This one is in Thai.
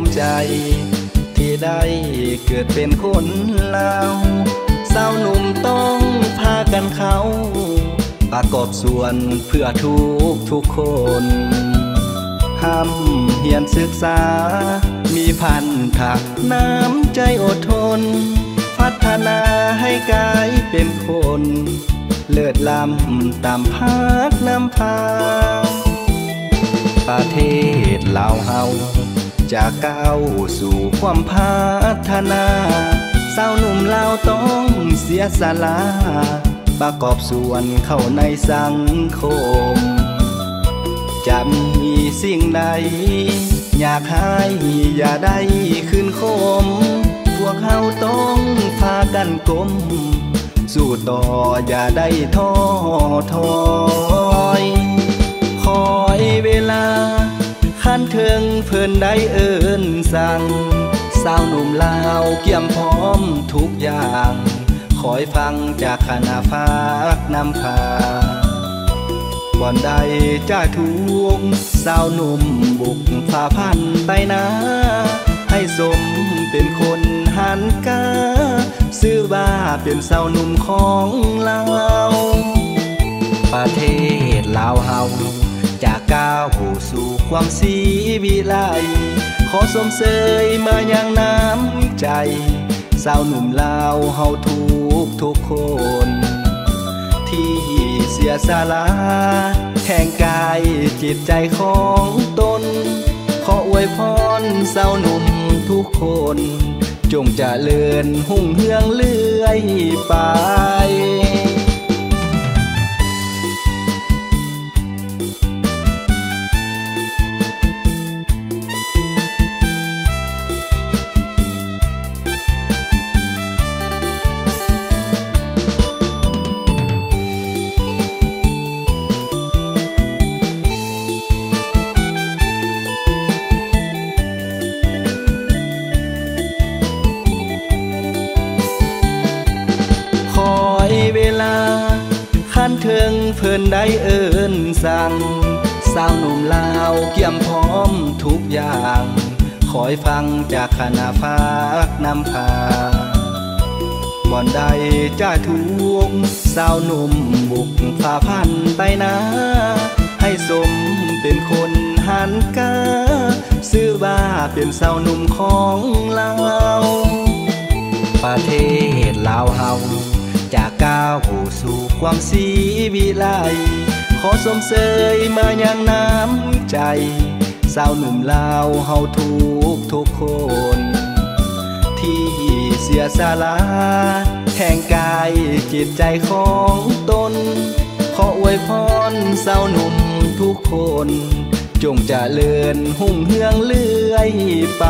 มิใจที่ได้เกิดเป็นคนลาวสาวหนุ่มต้องพากันเขาประกอบส่วนเพื่อทุกคนห้ำเฮียนศึกษามีพันธะน้ำใจอดทนพัฒนาให้กายเป็นคนเลิศล้ำตามพากนำพาประเทศลาวเฮาจะก้าวสู่ความพัฒนาสาวหนุ่มลาวต้องเสียสละประกอบส่วนเข้าในสังคมจะมีสิ่งใดอยากให้อย่าได้ขึ้นโคมพวกเขาต้องพากันกลมสู้ต่ออย่าได้ท้อถอยคอยเวลาขั้นถึงเพิ่นได้เอิ้นสั่งสาวหนุ่มลาวเกี่ยมพร้อมทุกอย่างคอยฟังจากคณะภาคนำพาก่อนใดจะทุกสาวหนุ่มบุกฝ่าพันไปนะให้สมเป็นคนหันกาซื้อบ้าเป็นสาวหนุ่มของลาวประเทศลาวเฮาจะก้าวสู่ความสีวิไลขอสมเสยมาอย่างน้ำใจสาวหนุ่มลาวเฮาทุกคนที่เสียสละแห่งกายจิตใจของตนขออวยพรสาวหนุ่มทุกคนจงเจริญหุ่งเฮืองเลื่อยไปถึงเพิ่นได้เอิ้นสั่งสาวหนุ่มลาวเกี่ยมพร้อมทุกอย่างคอยฟังจากคณะภาคนำพาบ่อนใดจะทุกสาวหนุ่มบุกฝ่าพันไปนะให้สมเป็นคนหันกาซื้อบ้าเป็นสาวหนุ่มของลาวประเทศลาวเฮาจะก้าวสู่ความสีวิไลขอสมเสยมาอย่างน้ำใจสาวหนุ่มลาวเฮาทุกคนที่เสียสละแห่งกายจิตใจของตนขออวยพรสาวหนุ่มทุกคนจงเจริญหุ่งเฮืองเลื่อยไป